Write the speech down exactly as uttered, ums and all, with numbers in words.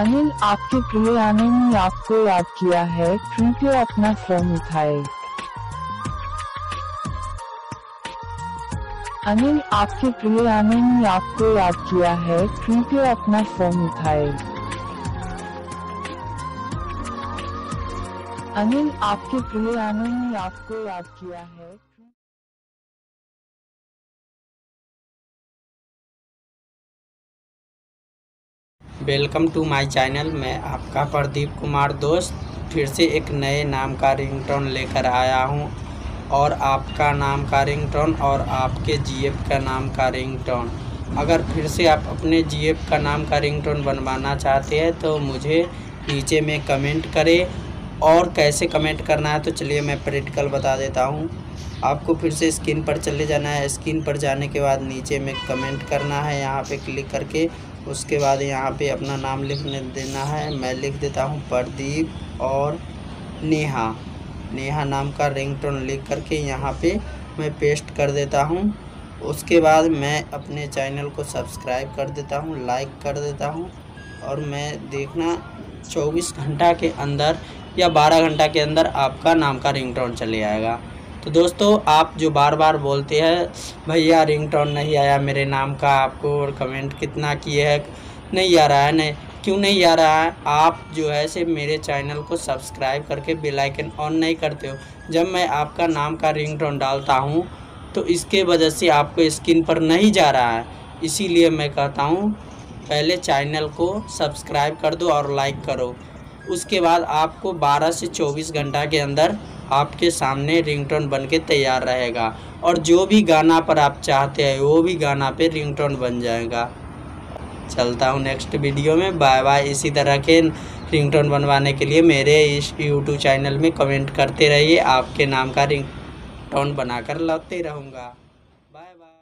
अनिल आपके प्रिय आनंद ने आपको याद किया है, कृपया अपना फोन उठाए। अनिल आपके प्रिय आनंद ने आपको याद किया है, कृपया अपना फोन उठाए। अनिल आपके प्रिय आनंद ने आपको याद किया है। वेलकम टू माय चैनल, मैं आपका प्रदीप कुमार दोस्त फिर से एक नए नाम का रिंगटोन लेकर आया हूं, और आपका नाम का रिंगटोन और आपके जीएफ का नाम का रिंगटोन। अगर फिर से आप अपने जीएफ का नाम का रिंगटोन बनवाना चाहते हैं तो मुझे नीचे में कमेंट करें, और कैसे कमेंट करना है तो चलिए मैं प्रैक्टिकल बता देता हूँ। आपको फिर से स्क्रीन पर चले जाना है, स्क्रीन पर जाने के बाद नीचे में कमेंट करना है, यहाँ पे क्लिक करके उसके बाद यहाँ पे अपना नाम लिखने देना है। मैं लिख देता हूँ प्रदीप और नेहा, नेहा नाम का रिंगटोन लिख करके यहाँ पे मैं पेस्ट कर देता हूँ। उसके बाद मैं अपने चैनल को सब्सक्राइब कर देता हूँ, लाइक कर देता हूँ, और मैं देखना चौबीस घंटा के अंदर या बारह घंटा के अंदर आपका नाम का रिंगटोन चले आएगा। तो दोस्तों, आप जो बार बार बोलते हैं भैया रिंगटोन नहीं आया मेरे नाम का, आपको और कमेंट कितना किए है, नहीं आ रहा है, नहीं क्यों नहीं आ रहा है, आप जो है से मेरे चैनल को सब्सक्राइब करके बेल आइकन ऑन नहीं करते हो। जब मैं आपका नाम का रिंगटोन डालता हूं तो इसके वजह से आपको स्क्रीन पर नहीं जा रहा है। इसीलिए मैं कहता हूँ पहले चैनल को सब्सक्राइब कर दो और लाइक करो, उसके बाद आपको बारह से चौबीस घंटा के अंदर आपके सामने रिंगटोन बनके तैयार रहेगा, और जो भी गाना पर आप चाहते हैं वो भी गाना पे रिंगटोन बन जाएगा। चलता हूँ नेक्स्ट वीडियो में, बाय बाय। इसी तरह के रिंगटोन बनवाने के लिए मेरे इस यूट्यूब चैनल में कमेंट करते रहिए, आपके नाम का रिंगटोन बनाकर लाते रहूँगा। Bye bye.